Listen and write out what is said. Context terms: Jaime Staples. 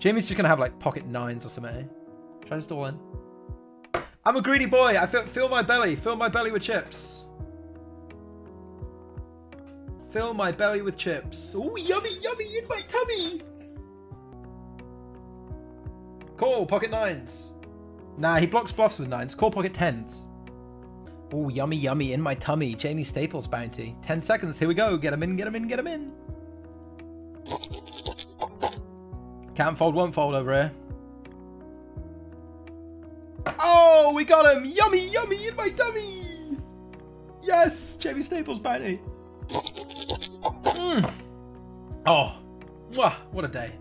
Jamie's just going to have like pocket nines or something, eh? Should I just all in? I'm a greedy boy. I fill my belly. Fill my belly with chips. Fill my belly with chips. Ooh, yummy, yummy in my tummy. Cool, pocket nines. Nah, he blocks bluffs with nines. Cool, pocket tens. Ooh, yummy, yummy in my tummy. Jaime Staples bounty. 10 seconds. Here we go. Get him in, get him in, get him in. Can't fold, won't fold over here. Oh, we got him. Yummy, yummy in my tummy. Yes, Jaime Staples bounty. Mm. Oh, what a day.